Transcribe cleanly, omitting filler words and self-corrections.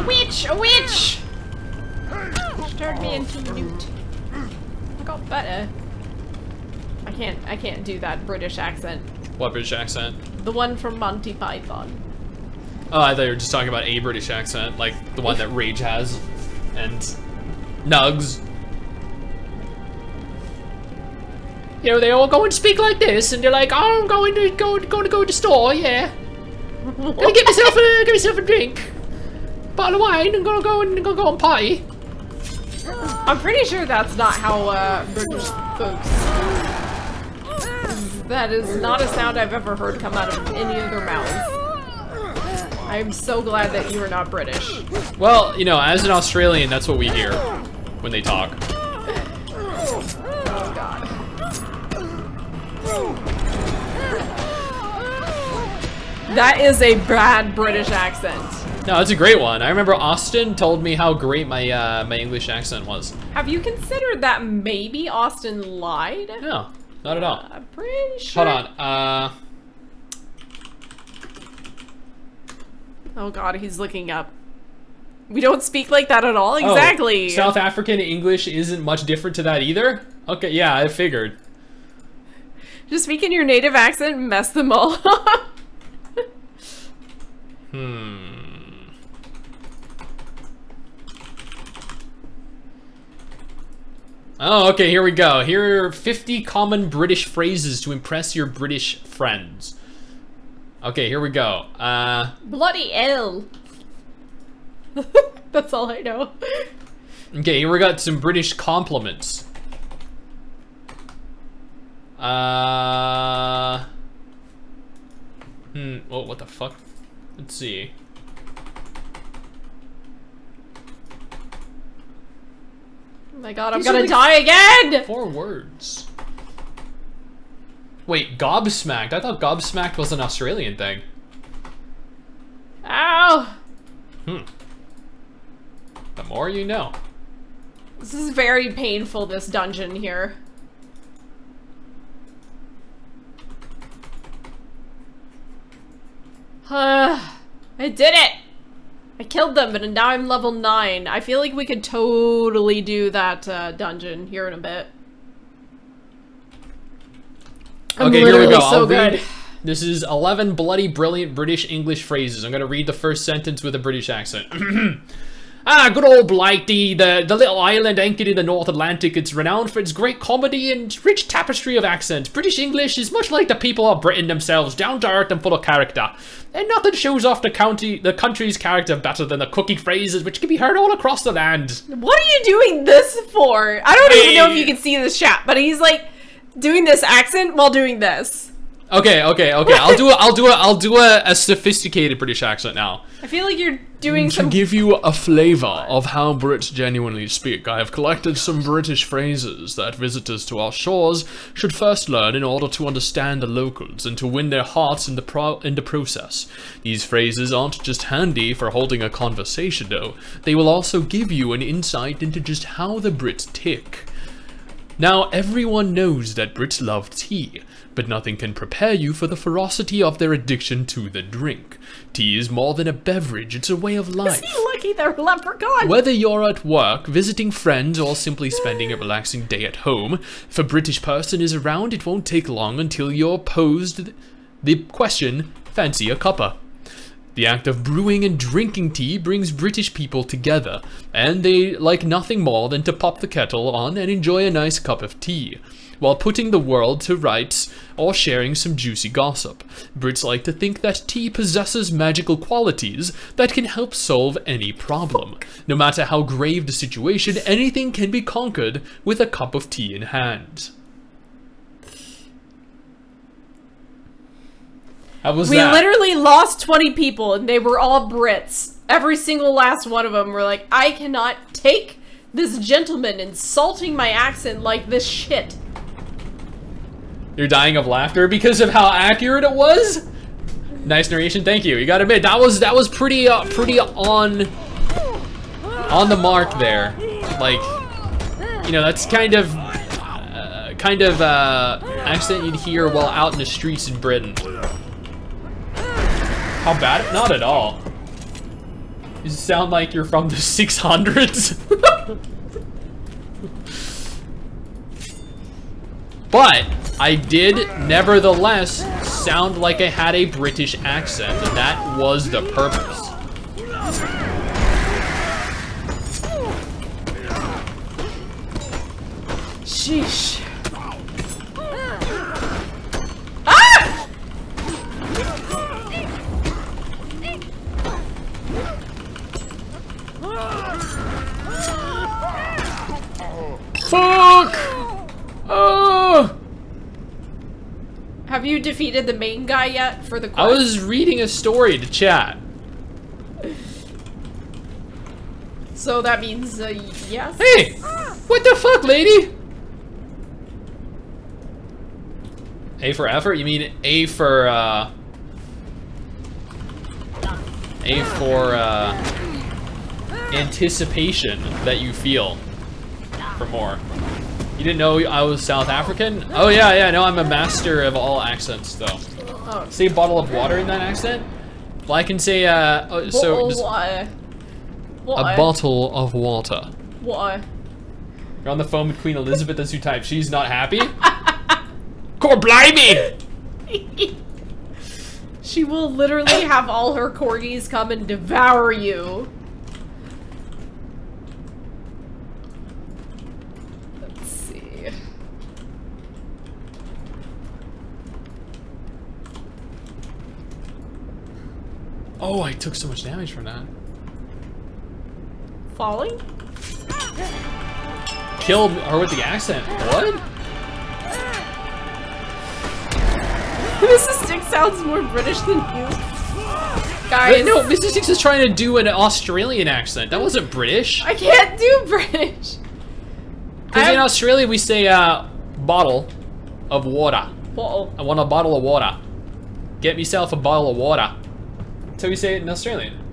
A witch! A witch! She turned me into newt. I got butter. I can't do that British accent. What British accent? The one from Monty Python. Oh, I thought you were just talking about a British accent, like the one that Rage has. And Nugs. You know, they all go and speak like this, and they're like, oh, I'm going to go to the store, yeah. I'm gonna get myself a drink. Bottle of wine, I'm gonna go and party. I'm pretty sure that's not how British folks. That is not a sound I've ever heard come out of any of their mouths. I'm so glad that you are not British. Well, you know, as an Australian, that's what we hear when they talk. Oh god. That is a bad British accent. No, it's a great one. I remember Austin told me how great my my English accent was. Have you considered that maybe Austin lied? No, not at all. I'm pretty sure. Hold on. Oh god, he's looking up. We don't speak like that at all. Exactly. Oh, South African English isn't much different to that either? Okay, yeah, I figured. Just speak in your native accent and mess them all up. Oh, okay, here we go. Here are 50 common British phrases to impress your British friends. Okay, here we go. Bloody hell. That's all I know. Okay, here we got some British compliments. Oh, what the fuck? Let's see. Oh my god, I'm gonna die again! 4 words. Wait, gobsmacked? I thought gobsmacked was an Australian thing. Ow! The more you know. This is very painful, this dungeon here. I did it! I killed them, but now I'm level 9. I feel like we could totally do that dungeon here in a bit. Okay, here we go. So good. This is 11 bloody brilliant British English phrases. I'm gonna read the first sentence with a British accent. Good old Blighty, the little island anchored in the North Atlantic. It's renowned for its great comedy and rich tapestry of accents. British English is much like the people of Britain themselves, down to earth and full of character. And nothing shows off the country's character better than the cookie phrases, which can be heard all across the land. What are you doing this for? I don't even know if you can see this chat, but he's like doing this accent while doing this. Okay. I'll do a sophisticated British accent now. I feel like you're doing some... To give you a flavor of how Brits genuinely speak, I have collected some British phrases that visitors to our shores should first learn in order to understand the locals and to win their hearts in the process. These phrases aren't just handy for holding a conversation, though. They will also give you an insight into just how the Brits tick. Now, everyone knows that Brits love tea, but nothing can prepare you for the ferocity of their addiction to the drink. Tea is more than a beverage, it's a way of life. Is he lucky they're a leprechaun? Whether you're at work, visiting friends, or simply spending a relaxing day at home, if a British person is around, it won't take long until you're posed the question, fancy a cuppa? The act of brewing and drinking tea brings British people together, and they like nothing more than to pop the kettle on and enjoy a nice cup of tea, while putting the world to rights or sharing some juicy gossip. Brits like to think that tea possesses magical qualities that can help solve any problem. No matter how grave the situation, anything can be conquered with a cup of tea in hand. We literally lost 20 people, and they were all Brits. Every single last one of them were like, I cannot take this gentleman insulting my accent like this shit. You're dying of laughter because of how accurate it was? Nice narration, thank you. You gotta admit, that was pretty on the mark there. Like, you know, that's kind of accent you'd hear while out in the streets in Britain. How bad? Not at all. You sound like you're from the 600s. But I did, nevertheless, sound like I had a British accent, and that was the purpose. Sheesh. Ah! Fuck! Oh! Have you defeated the main guy yet for the quest? I was reading a story to chat. So that means, yes? Hey! What the fuck, lady? A for effort? You mean A for, A for, anticipation that you feel for more. You didn't know I was South African? Oh, yeah, yeah, no, I'm a master of all accents, though. Oh. Say bottle of water in that accent? Well, I can say, oh, so... Water. A bottle of water. Water. You're on the phone with Queen Elizabeth as you type. She's not happy? Cor blimey! She will literally have all her corgis come and devour you. Let's see. Oh, I took so much damage from that. Falling? Killed her with the accent. What? Mrs. Six sounds more British than you. Guys. Wait, no, Mrs. Six is trying to do an Australian accent. That wasn't British. I can't do British. Because in Australia we say, bottle of water. Bottle. I want a bottle of water. Get myself a bottle of water. That's how we say it in Australian.